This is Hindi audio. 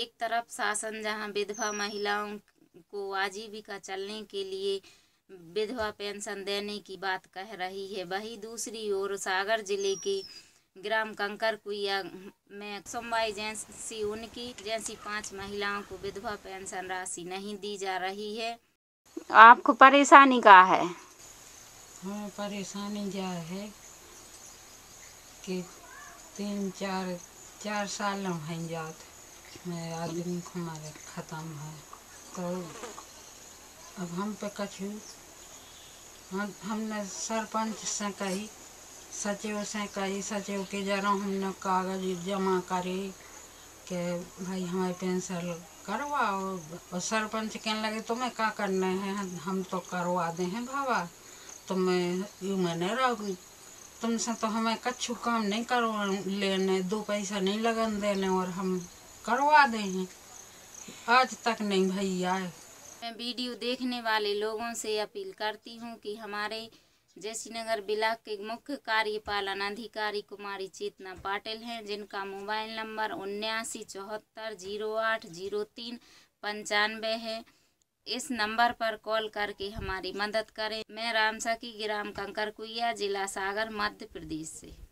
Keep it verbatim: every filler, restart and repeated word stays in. एक तरफ शासन जहां विधवा महिलाओं को आजीविका चलने के लिए विधवा पेंशन देने की बात कह रही है, वहीं दूसरी ओर सागर जिले की ग्राम कंकर कुइया में सोमवार जैसी उनकी जैसी पांच महिलाओं को विधवा पेंशन राशि नहीं दी जा रही है। आपको परेशानी का है? हमें परेशानी जा है कि तीन चार चार साल में जात में आदमी हमारे खत्म है, तो अब हम पे कछु हम, हमने सरपंच से कही, सचिव से कही, सचिव के जरा हमने कागज जमा करी कि भाई हमें पेंशन करवाओ, और सरपंच कहने लगे तुम्हें क्या करना है, हम तो करवा दे हैं बाबा, तुम्हें यूँ मैंने रहो, तुमसे तो हमें कछु काम नहीं करवा लेने, दो पैसा नहीं लगन देने, और हम करवा दे हैं। आज तक नहीं भैया। मैं वीडियो देखने वाले लोगों से अपील करती हूँ कि हमारे जयसिंहनगर ब्लॉक के मुख्य कार्यपालन अधिकारी कुमारी चेतना पाटिल हैं, जिनका मोबाइल नंबर उन्यासी चौहत्तर जीरो आठ जीरो तीन पंचानवे है। इस नंबर पर कॉल करके हमारी मदद करें। मैं रामसा की ग्राम कंकर कुइया जिला सागर मध्य प्रदेश से।